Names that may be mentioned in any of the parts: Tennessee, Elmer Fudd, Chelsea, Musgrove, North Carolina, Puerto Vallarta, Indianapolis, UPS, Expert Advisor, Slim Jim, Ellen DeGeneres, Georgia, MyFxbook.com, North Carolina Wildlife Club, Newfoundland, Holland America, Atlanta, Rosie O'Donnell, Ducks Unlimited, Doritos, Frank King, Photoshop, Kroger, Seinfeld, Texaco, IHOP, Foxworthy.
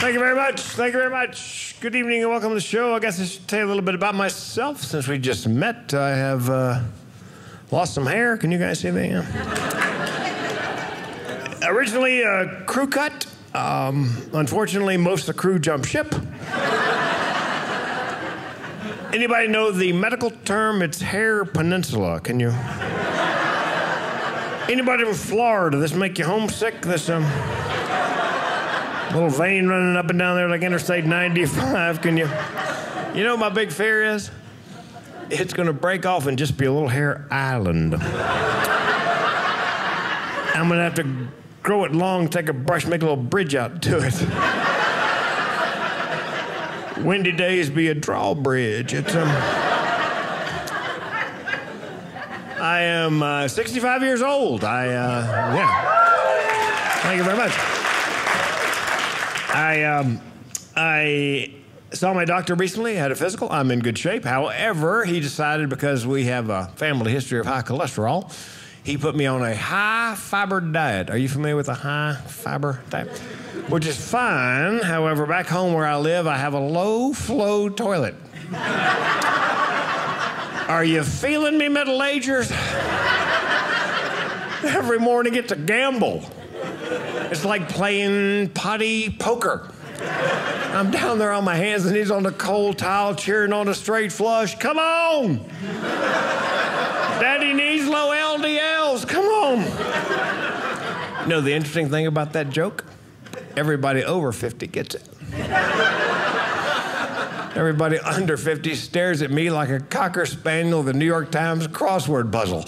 Thank you very much. Thank you very much. Good evening and welcome to the show. I guess I should tell you a little bit about myself since we just met. I have lost some hair. Can you guys see me? Originally a crew cut. Unfortunately, most of the crew jumped ship. Anybody know the medical term? It's hair peninsula. Can you? Anybody from Florida? This make you homesick? This little vein running up and down there like Interstate 95, can you? You know what my big fear is? It's gonna break off and just be a little hair island. I'm gonna have to grow it long, take a brush, make a little bridge out to it. Windy days be a drawbridge. It's I am 65 years old. Yeah. Thank you very much. I saw my doctor recently, had a physical. I'm in good shape. However, he decided because we have a family history of high cholesterol, he put me on a high fiber diet. Are you familiar with a high fiber diet? Which is fine. However, back home where I live, I have a low flow toilet. Are you feeling me, middle agers? Every morning it's a gamble. It's like playing potty poker. I'm down there on my hands and knees on the cold tile cheering on a straight flush. Come on! Daddy needs low LDLs. Come on! You know the interesting thing about that joke? Everybody over 50 gets it. Everybody under 50 stares at me like a cocker spaniel of the New York Times crossword puzzle.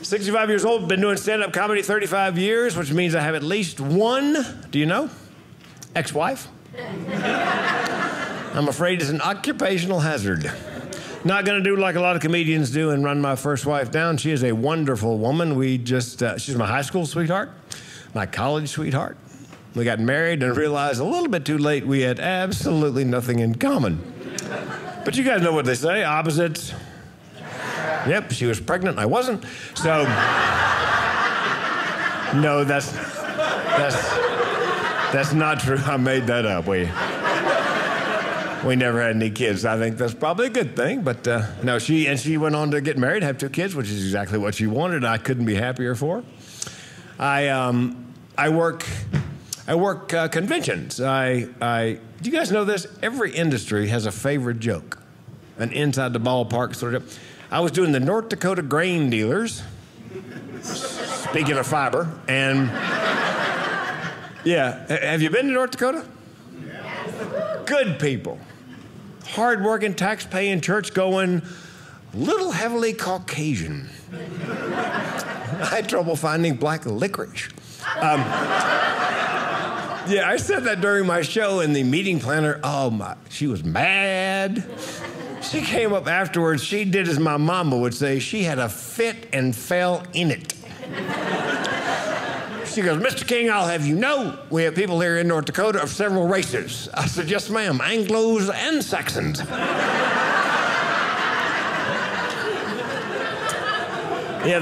65 years old, been doing stand-up comedy 35 years, which means I have at least one, do you know, ex-wife. I'm afraid it's an occupational hazard. Not gonna do like a lot of comedians do and run my first wife down. She is a wonderful woman. We just, she's my high school sweetheart, my college sweetheart. We got married and realized a little bit too late we had absolutely nothing in common. But you guys know what they say, opposites. Yep, she was pregnant, I wasn't. So, no, that's not true. I made that up. We never had any kids. I think that's probably a good thing, but no, she went on to get married, have two kids, which is exactly what she wanted. I couldn't be happier for her. I work conventions. Do you guys know this? Every industry has a favorite joke, an inside the ballpark sort of joke. I was doing the North Dakota grain dealers, speaking of fiber, and yeah, have you been to North Dakota? Yes. Good people, hard-working, tax-paying, church-going, little heavily Caucasian. I had trouble finding black licorice. Yeah, I said that during my show, and the meeting planner, oh my, she was mad. She came up afterwards, she did as my mama would say, she had a fit and fell in it. She goes, Mr. King, I'll have you know, we have people here in North Dakota of several races. I said, yes ma'am, Anglos and Saxons. Yeah,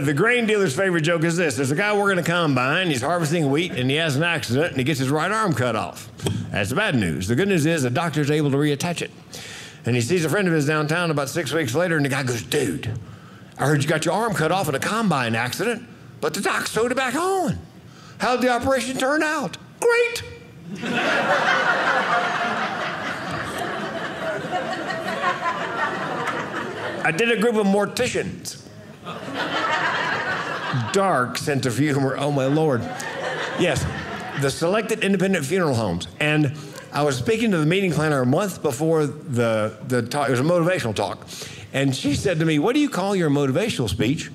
the grain dealer's favorite joke is this. There's a guy working a combine, he's harvesting wheat, and he has an accident, and he gets his right arm cut off. That's the bad news. The good news is the doctor's able to reattach it. And he sees a friend of his downtown about 6 weeks later, and the guy goes, dude, I heard you got your arm cut off in a combine accident, but the doc sewed it back on. How'd the operation turn out? Great. I did a group of morticians. Dark sense of humor, oh my Lord. Yes, the selected independent funeral homes. And I was speaking to the meeting planner a month before the talk. It was a motivational talk. And she said to me, what do you call your motivational speech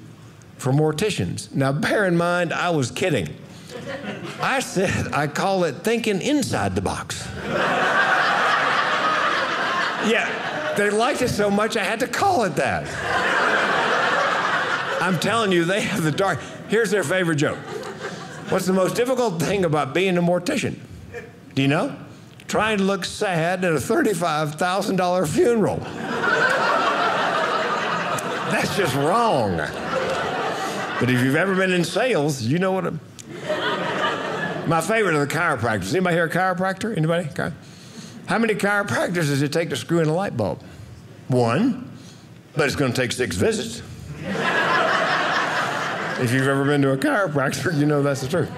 for morticians? Now, bear in mind, I was kidding. I said, I call it thinking inside the box. Yeah, they liked it so much, I had to call it that. I'm telling you, they have the dark. Here's their favorite joke. What's the most difficult thing about being a mortician? Do you know? Trying to look sad at a $35,000 funeral. That's just wrong. But if you've ever been in sales, you know what My favorite are the chiropractors. Anybody here a chiropractor? Anybody? How many chiropractors does it take to screw in a light bulb? One, but it's going to take 6 visits. If you've ever been to a chiropractor, you know that's the truth.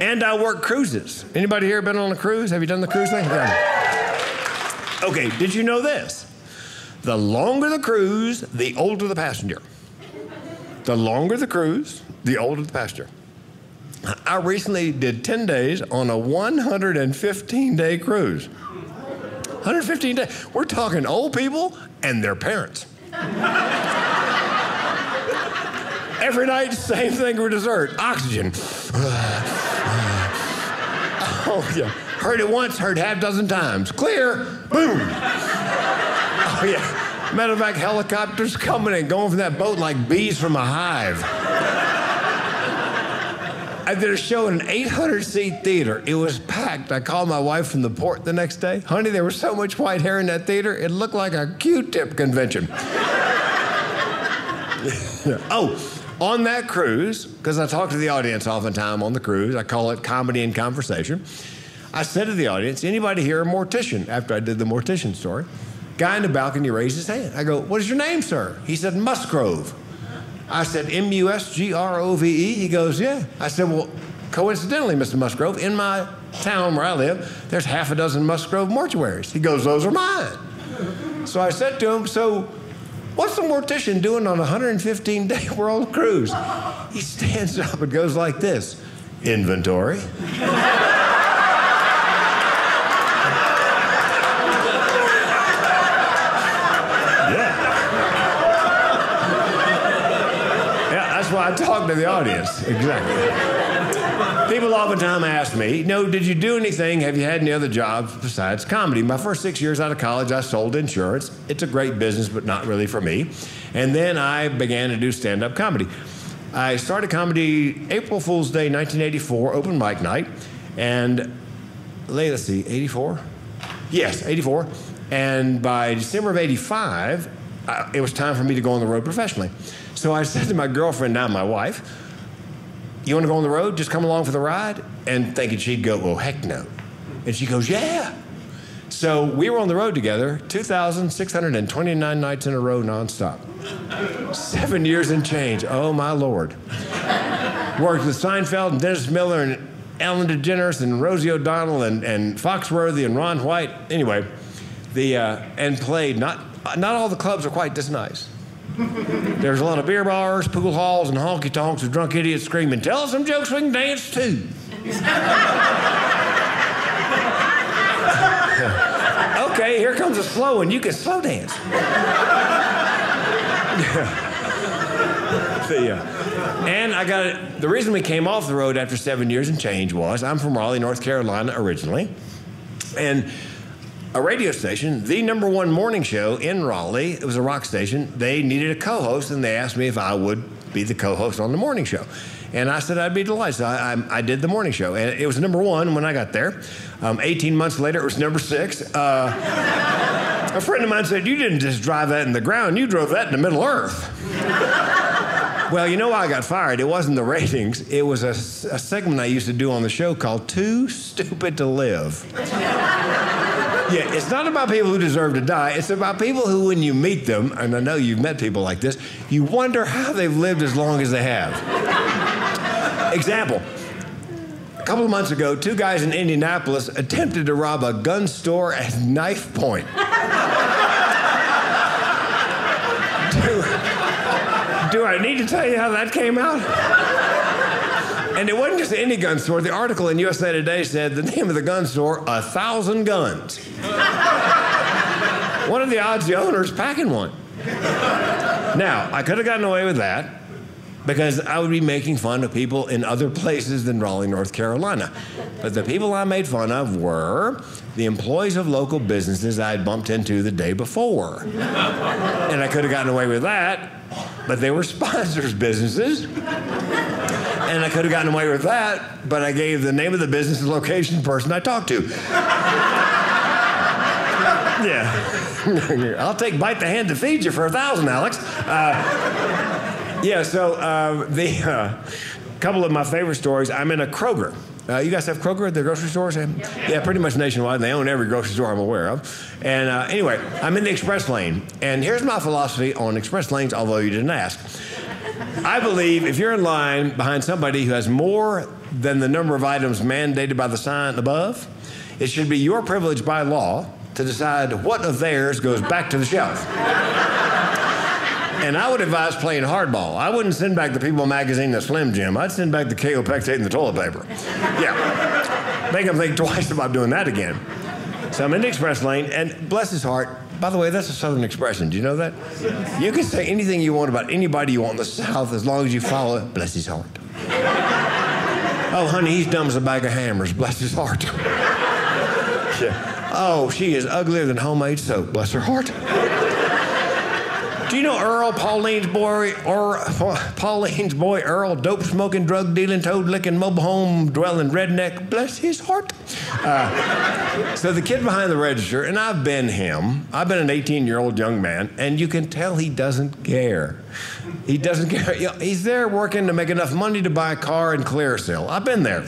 And I work cruises. Anybody here been on a cruise? Have you done the cruise thing? Yeah. Okay, did you know this? The longer the cruise, the older the passenger. The longer the cruise, the older the passenger. I recently did 10 days on a 115-day cruise. 115 days. We're talking old people and their parents. Every night, same thing for dessert, oxygen. Oh, yeah. Heard it once, heard half dozen times. Clear, boom. Oh, yeah. Matter of fact, helicopters coming and going from that boat like bees from a hive. I did a show in an 800-seat theater. It was packed. I called my wife from the port the next day. Honey, there was so much white hair in that theater, it looked like a Q-tip convention. Oh. On that cruise, because I talk to the audience oftentimes on the cruise, I call it comedy and conversation, I said to the audience, anybody here a mortician? After I did the mortician story, guy in the balcony raised his hand. I go, what is your name, sir? He said, Musgrove. I said, M-U-S-G-R-O-V-E? He goes, yeah. I said, well, coincidentally, Mr. Musgrove, in my town where I live, there's half a dozen Musgrove mortuaries. He goes, those are mine. So I said to him, so what's a mortician doing on a 115-day world cruise? He stands up and goes like this, inventory. Yeah, that's why I talk to the audience, exactly. People oftentimes ask me, no, did you do anything? Have you had any other jobs besides comedy? My first 6 years out of college, I sold insurance. It's a great business, but not really for me. And then I began to do stand-up comedy. I started comedy April Fool's Day, 1984, open mic night. And, let's see, 84? Yes, 84. And by December of 85, it was time for me to go on the road professionally. So I said to my girlfriend, now my wife, you want to go on the road? Just come along for the ride? And thinking she'd go, well, heck no. And she goes, yeah. So we were on the road together, 2,629 nights in a row nonstop. 7 years and change. Oh, my Lord. Worked with Seinfeld and Dennis Miller and Ellen DeGeneres and Rosie O'Donnell and Foxworthy and Ron White. Anyway, and played. Not all the clubs are quite this nice. There's a lot of beer bars, pool halls, and honky-tonks with drunk idiots screaming, tell us some jokes we can dance to. Okay, here comes a slow one. You can slow dance. See ya. And I got it. The reason we came off the road after 7 years and change was I'm from Raleigh, North Carolina originally. And a radio station, the #1 morning show in Raleigh, it was a rock station, they needed a co-host, and they asked me if I would be the co-host on the morning show. And I said I'd be delighted, so I did the morning show. And it was #1 when I got there. 18 months later, it was #6. A friend of mine said, you didn't just drive that in the ground, you drove that in the Middle Earth. Well, you know why I got fired? It wasn't the ratings. It was a segment I used to do on the show called Too Stupid to Live. Yeah, it's not about people who deserve to die. It's about people who, when you meet them, and I know you've met people like this, you wonder how they've lived as long as they have. Example, a couple of months ago, 2 guys in Indianapolis attempted to rob a gun store at knife point. Do I need to tell you how that came out? And it wasn't just any gun store. The article in USA Today said the name of the gun store, 1,000 Guns. One of the odds the owner's packing one. Now, I could have gotten away with that because I would be making fun of people in other places than Raleigh, North Carolina. But the people I made fun of were the employees of local businesses I had bumped into the day before. And I could have gotten away with that, but they were sponsors' businesses. And I could have gotten away with that, but I gave the name of the business and location person I talked to. Yeah. I'll take bite the hand to feed you for 1,000, Alex. Yeah, so couple of my favorite stories, I'm in a Kroger. You guys have Kroger at the grocery stores? Yeah, pretty much nationwide. They own every grocery store I'm aware of. And anyway, I'm in the express lane. And here's my philosophy on express lanes, although you didn't ask. I believe if you're in line behind somebody who has more than the number of items mandated by the sign above, it should be your privilege by law to decide what of theirs goes back to the shelf. And I would advise playing hardball. I wouldn't send back the People magazine, the Slim Jim. I'd send back the KO Pectate and the toilet paper. Yeah. Make them think twice about doing that again. So I'm in the express lane, and bless his heart, by the way, that's a Southern expression. Do you know that? You can say anything you want about anybody you want in the South as long as you follow it. Bless his heart. Oh, honey, he's dumb as a bag of hammers. Bless his heart. Yeah. Oh, she is uglier than homemade soap. Bless her heart. Do you know Earl, Pauline's boy Earl, dope-smoking, drug-dealing, toad-licking, mobile home-dwelling redneck? Bless his heart. So the kid behind the register, and I've been him. I've been an 18-year-old young man, and you can tell he doesn't care. He doesn't care. You know, he's there working to make enough money to buy a car and clear sale. I've been there.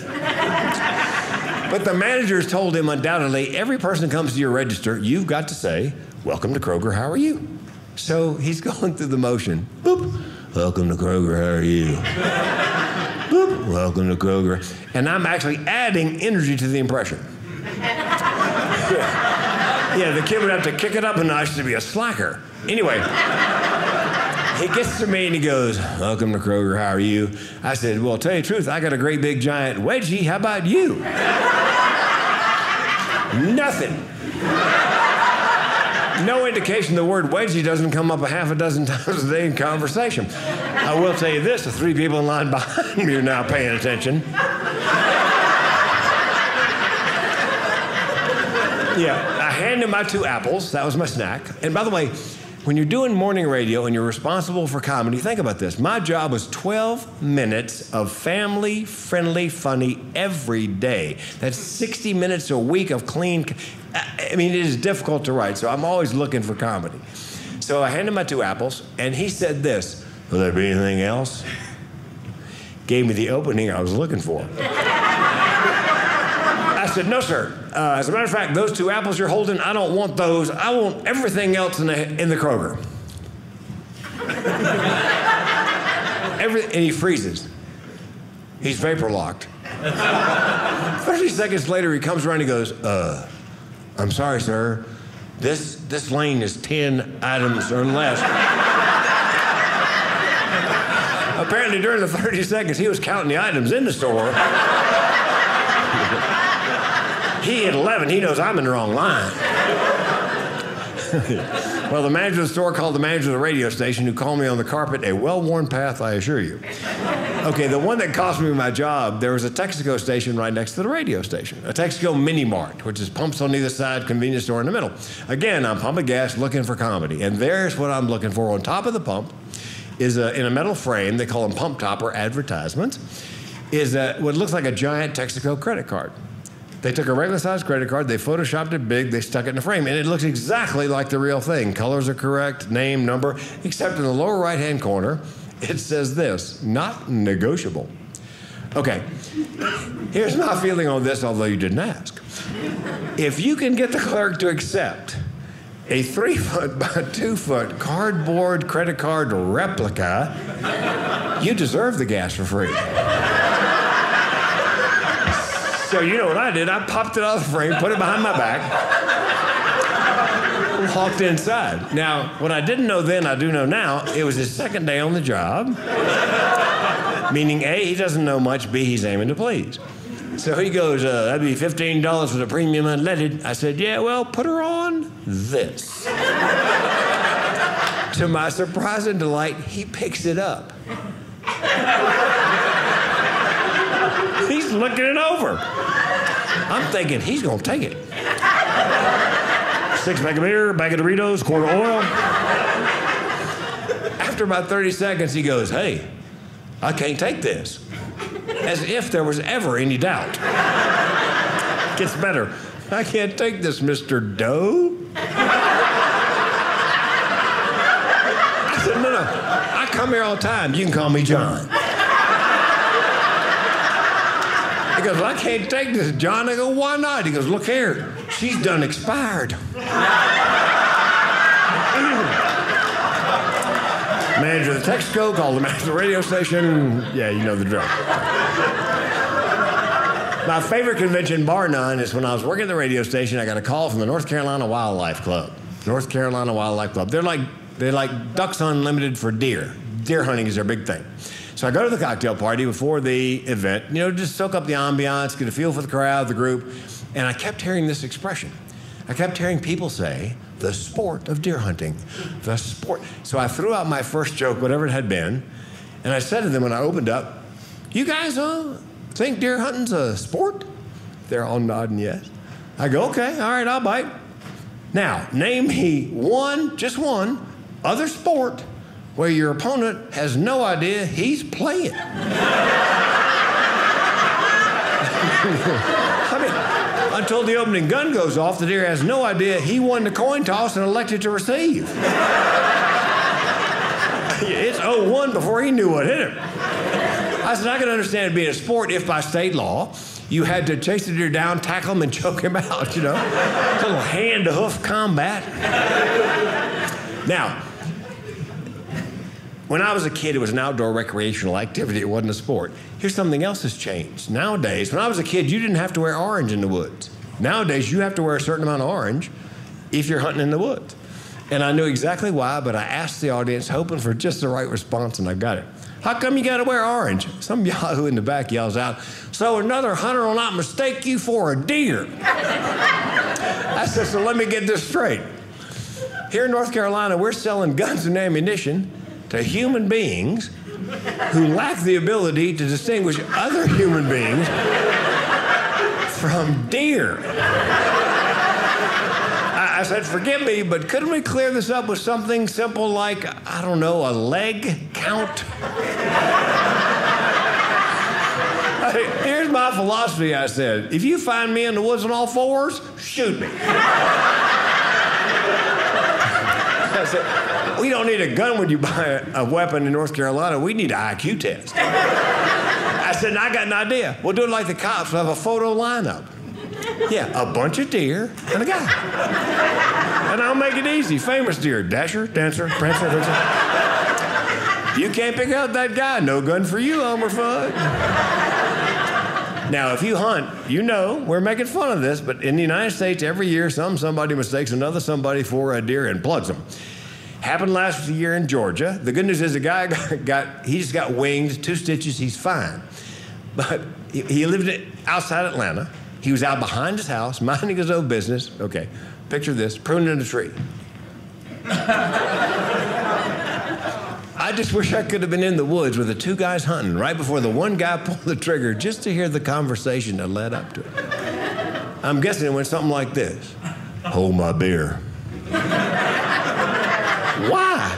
But the managers told him undoubtedly, every person who comes to your register, you've got to say, welcome to Kroger, how are you? So he's going through the motion. Boop. Welcome to Kroger, how are you? Boop. Welcome to Kroger. And I'm actually adding energy to the impression. Yeah, the kid would have to kick it up a notch to be a slacker. Anyway, he gets to me and he goes, welcome to Kroger, how are you? I said, well, tell you the truth, I got a great big giant wedgie, how about you? Nothing. No indication the word wedgie doesn't come up a half a dozen times a day in conversation. I will tell you this, the three people in line behind me are now paying attention. Yeah, I hand him my 2 apples. That was my snack. And by the way, when you're doing morning radio and you're responsible for comedy, think about this. My job was 12 minutes of family-friendly, funny every day. That's 60 minutes a week of clean. I mean, it is difficult to write, so I'm always looking for comedy. So I handed him my 2 apples, and he said this, will there be anything else? Gave me the opening I was looking for. I said, no, sir. As a matter of fact, those 2 apples you're holding, I don't want those. I want everything else in the Kroger. And he freezes. He's vapor locked. 30 seconds later, he comes around and he goes, I'm sorry, sir. This lane is 10 items or less. Apparently, during the 30 seconds, he was counting the items in the store. He at 11, he knows I'm in the wrong line. Well, the manager of the store called the manager of the radio station, who called me on the carpet, a well-worn path, I assure you. Okay, the one that cost me my job, there was a Texaco station right next to the radio station, a Texaco mini-mart, which is pumps on either side, convenience store in the middle. Again, I'm pumping gas, looking for comedy, and there's what I'm looking for. On top of the pump is, in a metal frame, they call them pump topper advertisements, is what looks like a giant Texaco credit card. They took a regular-sized credit card, they photoshopped it big, they stuck it in a frame, and it looks exactly like the real thing. Colors are correct, name, number, except in the lower right-hand corner, it says this, not negotiable. Okay, here's my feeling on this, although you didn't ask. If you can get the clerk to accept a 3-foot by 2-foot cardboard credit card replica, you deserve the gas for free. So you know what I did? I popped it out of the frame, put it behind my back, walked inside. Now, what I didn't know then, I do know now, it was his second day on the job. Meaning, A, he doesn't know much, B, he's aiming to please. So he goes, that'd be $15 for the premium unleaded. I said, yeah, well, put her on this. To my surprise and delight, he picks it up. He's looking it over. I'm thinking, he's going to take it. 6-pack of beer, bag of Doritos, quart of oil. After about 30 seconds, he goes, hey, I can't take this. As if there was ever any doubt. Gets better. I can't take this, Mr. Doe. I said, no, I come here all the time. You can call me John. I goes, I can't take this, John. I go, why not? He goes, look here, she's done expired. Manager of the Texaco called the manager of the radio station. Yeah, you know the drill. My favorite convention, bar none, is when I was working at the radio station, I got a call from the North Carolina Wildlife Club. North Carolina Wildlife Club. They're like Ducks Unlimited for deer. Deer hunting is their big thing. So I go to the cocktail party before the event, you know, just soak up the ambiance, get a feel for the crowd, the group. And I kept hearing this expression. I kept hearing people say, the sport of deer hunting, the sport. So I threw out my first joke, whatever it had been, and I said to them when I opened up, you guys think deer hunting's a sport? They're all nodding yes. I go, okay, all right, I'll bite. Now, name me one, just one, other sport where your opponent has no idea he's playing. I mean, until the opening gun goes off, the deer has no idea he won the coin toss and elected to receive. It's 0-1 before he knew what hit him. I said, I can understand it being a sport if by state law, you had to chase the deer down, tackle him, and choke him out, you know? It's a little hand-to-hoof combat. Now, when I was a kid, it was an outdoor recreational activity. It wasn't a sport. Here's something else that's changed. Nowadays, when I was a kid, you didn't have to wear orange in the woods. Nowadays, you have to wear a certain amount of orange if you're hunting in the woods. And I knew exactly why, but I asked the audience, hoping for just the right response, and I got it. How come you gotta wear orange? Some yahoo in the back yells out, so another hunter will not mistake you for a deer. I said, so let me get this straight. Here in North Carolina, we're selling guns and ammunition to human beings who lack the ability to distinguish other human beings from deer. I said, forgive me, but couldn't we clear this up with something simple like, I don't know, a leg count? Here's my philosophy, I said. If you find me in the woods on all fours, shoot me. I said, we don't need a gun when you buy a weapon in North Carolina. We need an IQ test. I said, I got an idea. We'll do it like the cops. We'll have a photo lineup. Yeah, a bunch of deer and a guy. And I'll make it easy. Famous deer. Dasher, dancer, prancer, dancer. You can't pick out that guy. No gun for you, Elmer Fudd. Now, if you hunt, you know we're making fun of this, but in the United States, every year, somebody mistakes another somebody for a deer and plugs them. Happened last year in Georgia. The good news is the guy he just got winged, 2 stitches, he's fine. But he lived outside Atlanta. He was out behind his house, minding his own business. Okay, picture this, pruning a tree. I just wish I could have been in the woods with the two guys hunting right before the one guy pulled the trigger just to hear the conversation that led up to it. I'm guessing it went something like this. Hold my beer. Why?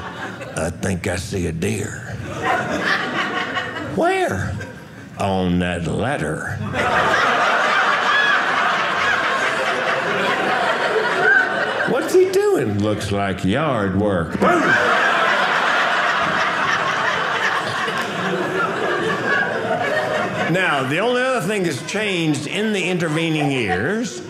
I think I see a deer. Where? On that ladder. What's he doing? Looks like yard work. Boom! Now, the only other thing that's changed in the intervening years,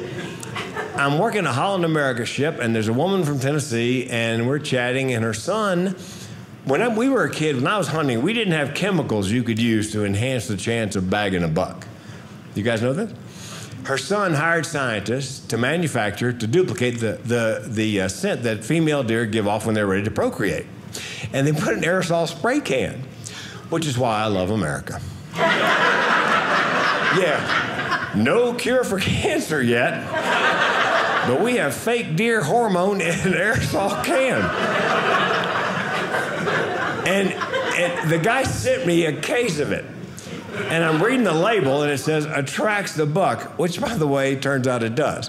I'm working a Holland America ship, and there's a woman from Tennessee, and we're chatting, and her son, when we were a kid, when I was hunting, we didn't have chemicals you could use to enhance the chance of bagging a buck. You guys know this? Her son hired scientists to manufacture, to duplicate the scent that female deer give off when they're ready to procreate. And they put an aerosol spray can, which is why I love America. Yeah, no cure for cancer yet, but we have fake deer hormone in an aerosol can. And the guy sent me a case of it. And I'm reading the label, and it says, attracts the buck, which, by the way, turns out it does.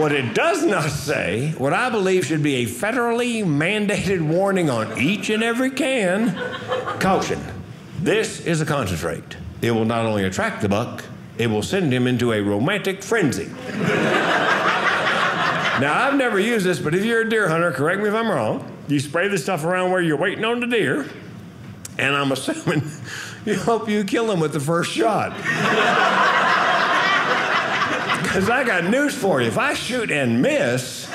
What it does not say, what I believe should be a federally mandated warning on each and every can, caution, this is a concentrate. It will not only attract the buck, it will send him into a romantic frenzy. Now, I've never used this, but if you're a deer hunter, correct me if I'm wrong, you spray this stuff around where you're waiting on the deer, And I'm assuming you hope you kill him with the first shot. Because I got news for you. If I shoot and miss,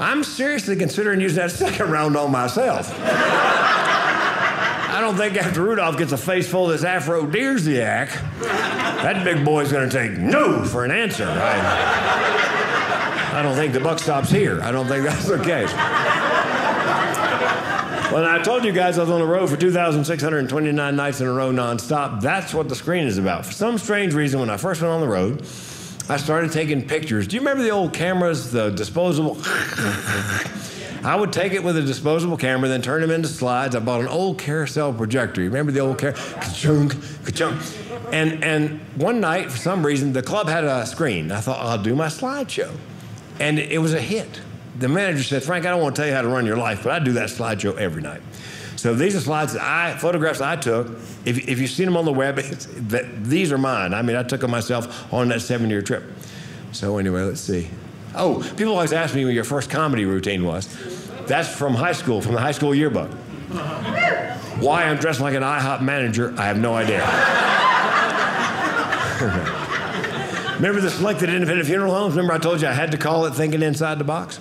I'm seriously considering using that second round on myself. I don't think after Rudolph gets a face full of this aphrodisiac, that big boy's going to take no for an answer. I don't think the buck stops here. I don't think that's the case. Well, I told you guys I was on the road for 2,629 nights in a row nonstop. That's what the screen is about. For some strange reason, when I first went on the road, I started taking pictures. Do you remember the old cameras, the disposable? I would take it with a disposable camera, then turn them into slides. I bought an old carousel projector. You remember the old ka-chunk, ka-chunk. And one night, for some reason, the club had a screen. I thought, I'll do my slideshow. And it was a hit. The manager said, Frank, I don't want to tell you how to run your life, but I do that slideshow every night. So these are slides that photographs I took. If you've seen them on the web, these are mine. I mean, I took them myself on that 7-year trip. So anyway, let's see. Oh, people always ask me what your first comedy routine was. That's from high school, from the high school yearbook. Why I'm dressed like an IHOP manager, I have no idea. Remember the selected independent funeral homes? Remember I told you I had to call it thinking inside the box?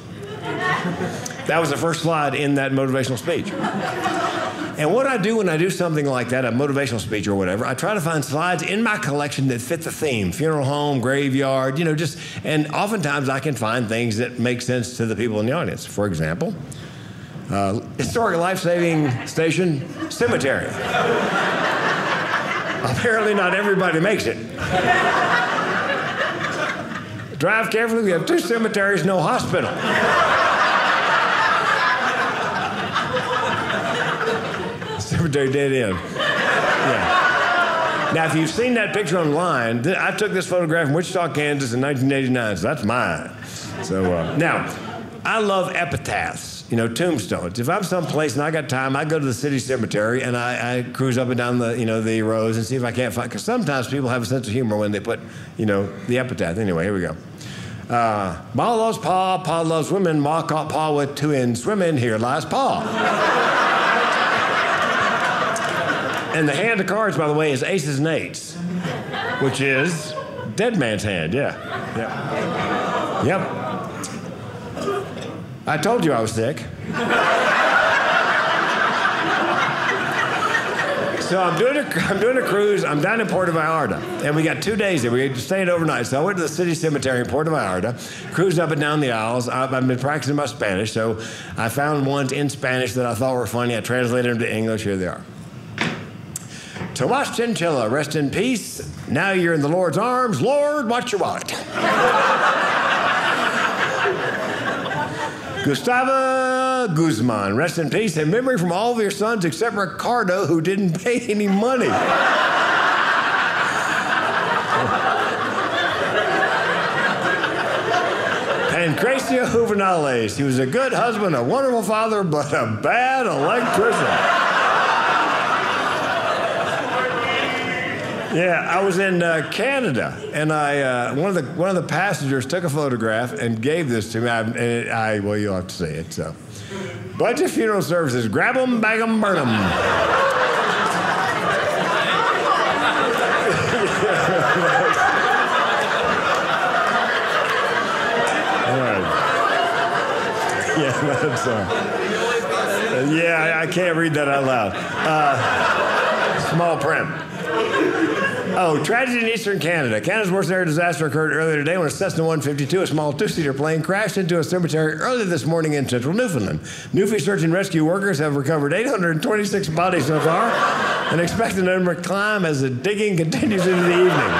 That was the first slide in that motivational speech. And what I do when I do something like that, a motivational speech or whatever, I try to find slides in my collection that fit the theme, funeral home, graveyard, you know, just, and oftentimes I can find things that make sense to the people in the audience. For example, historic life-saving station, cemetery. Apparently not everybody makes it. Drive carefully, we have 2 cemeteries, no hospital. Cemetery dead end. Yeah. Now, if you've seen that picture online, I took this photograph in Wichita, Kansas in 1989, so that's mine. So, now, I love epitaphs, you know, tombstones. If I'm someplace and I got time, I go to the city cemetery and I cruise up and down the, you know, the rows and see if I can't find, because sometimes people have a sense of humor when they put, you know, the epitaph. Anyway, here we go. Ma loves pa, pa loves women, ma caught pa with 2 in swimming, here lies pa. And the hand of cards, by the way, is aces and eights, which is dead man's hand, yeah. Yep. I told you I was sick. So I'm doing a cruise. I'm down in Puerto Vallarta. And we got 2 days there. We stayed overnight. So I went to the city cemetery in Puerto Vallarta, cruised up and down the aisles. I've been practicing my Spanish. So I found ones in Spanish that I thought were funny. I translated them to English. Here they are. Tomas Chinchilla, rest in peace. Now you're in the Lord's arms. Lord, watch your wallet. Gustavo Guzman, rest in peace, and memory from all of your sons except Ricardo, who didn't pay any money. Pancracio Juvenales, he was a good husband, a wonderful father, but a bad electrician. Yeah, I was in Canada, and one of the passengers took a photograph and gave this to me. Well, you'll have to see it. So, bunch of funeral services, grab them, bag them, burn them. Right. Yeah, that's yeah, I can't read that out loud. Small print. Oh, tragedy in eastern Canada. Canada's worst air disaster occurred earlier today when a Cessna 152, a small 2-seater plane, crashed into a cemetery early this morning in central Newfoundland. Newfie search and rescue workers have recovered 826 bodies so far and expect the number to climb as the digging continues into the evening.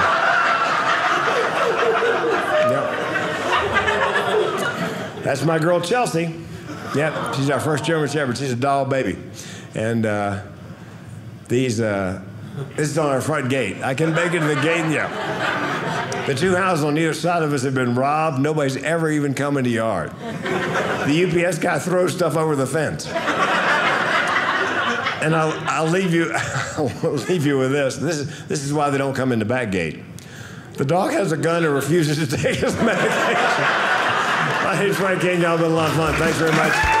Yep. That's my girl, Chelsea. Yep, she's our first German Shepherd. She's a doll baby. And this is on our front gate. I can make it to the gate, yeah. The 2 houses on either side of us have been robbed. Nobody's ever even come in the yard. The UPS guy throws stuff over the fence. And I'll leave you with this. This is why they don't come in the back gate. The dog has a gun and refuses to take his medication. My name's Frank King. Y'all been a lot of fun. Thanks very much.